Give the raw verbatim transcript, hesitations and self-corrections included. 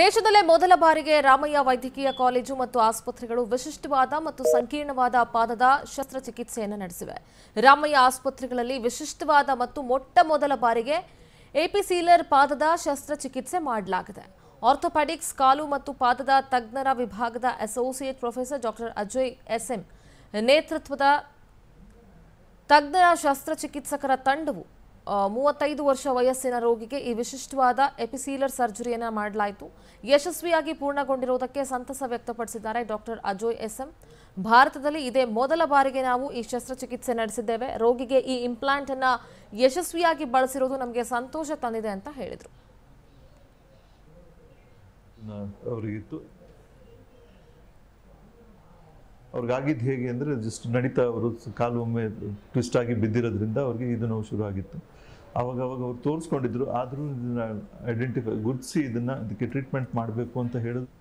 ದೇಶದಲ್ಲೇ ಮೊದಲ ಬಾರಿಗೆ ರಾಮಯ್ಯ ವೈದ್ಯಕೀಯ ಕಾಲೇಜು ಮತ್ತು ಆಸ್ಪತ್ರೆಗಳು ವಿಶಿಷ್ಟವಾದ ಮತ್ತು ಸಂಕೀರ್ಣವಾದ ಪಾದದ ಶಸ್ತ್ರಚಿಕಿತ್ಸೆಯನ್ನು ನಡೆಸಿವೆ. ರಾಮಯ್ಯ ಆಸ್ಪತ್ರೆಗಳಲ್ಲಿ ವಿಶಿಷ್ಟವಾದ ಮತ್ತು ಮೊಟ್ಟಮೊದಲ ಬಾರಿಗೆ ಎಪಿಸೀಲರ್ ಪಾದದ ಶಸ್ತ್ರಚಿಕಿತ್ಸೆ ಮಾಡಲಾಗಿದೆ. ಆರ್ಥೋಪೆಡಿಕ್ಸ್ ಕಾಲು ಮತ್ತು ಪಾದದ ತಜ್ಞರ ವಿಭಾಗದ associate professor doctor Ajay S M ನೇತೃತ್ವದ ತಜ್ಞರ ಶಸ್ತ್ರಚಿಕಿತ್ಸಕರ ತಂಡವು ಮೂವತ್ತೈದು ವರ್ಷ ವಯಸ್ಸಿನ ರೋಗಿಗೆ ಈ ವಿಶಿಷ್ಟವಾದ ಎಪಿಸೀಲರ್ ಸರ್ಜರಿಯನ್ನು ಮಾಡಲಾಯಿತು. ಯಶಸ್ವಿಯಾಗಿ ಪೂರ್ಣಗೊಂಡಿರುವುದಕ್ಕೆ ಸಂತಸ ವ್ಯಕ್ತಪಡಿಸಿದ್ದಾರೆ ಡಾಕ್ಟರ್ ಅಜಯ್ ಎಸ್ ಎಂ. ಭಾರತದಲ್ಲಿ ಇದೇ ಮೊದಲ ಬಾರಿಗೆ ನಾವು ಈ ಶಸ್ತ್ರಚಿಕಿತ್ಸೆ ನಡೆಸಿದ್ದೇವೆ. ರೋಗಿಗೆ ಈ ಇಂಪ್ಲಾಂಟ್ ಅನ್ನು ಯಶಸ್ವಿಯಾಗಿ ಬಳಸಿರೋದು ನಮಗೆ ಸಂತೋಷ ತಂದಿದೆ ಅಂತ ಹೇಳಿದರು. ಅವ್ರಿಗಾಗಿದ್ದು ಹೇಗೆ ಅಂದರೆ, ಜಸ್ಟ್ ನಡೀತಾ ಅವರು ಕಾಲು ಒಮ್ಮೆ ಟ್ವಿಸ್ಟ್ ಆಗಿ ಬಿದ್ದಿರೋದ್ರಿಂದ ಅವ್ರಿಗೆ ಇದು ನೋವು ಶುರು ಆಗಿತ್ತು. ಆವಾಗ ಅವಾಗ ಅವ್ರು ತೋರಿಸ್ಕೊಂಡಿದ್ರು. ಆದರೂ ಇದನ್ನು ಐಡೆಂಟಿಫೈ ಗುರುತಿಸಿ ಇದನ್ನು ಅದಕ್ಕೆ ಟ್ರೀಟ್ಮೆಂಟ್ ಮಾಡಬೇಕು ಅಂತ ಹೇಳಿದ್ರು.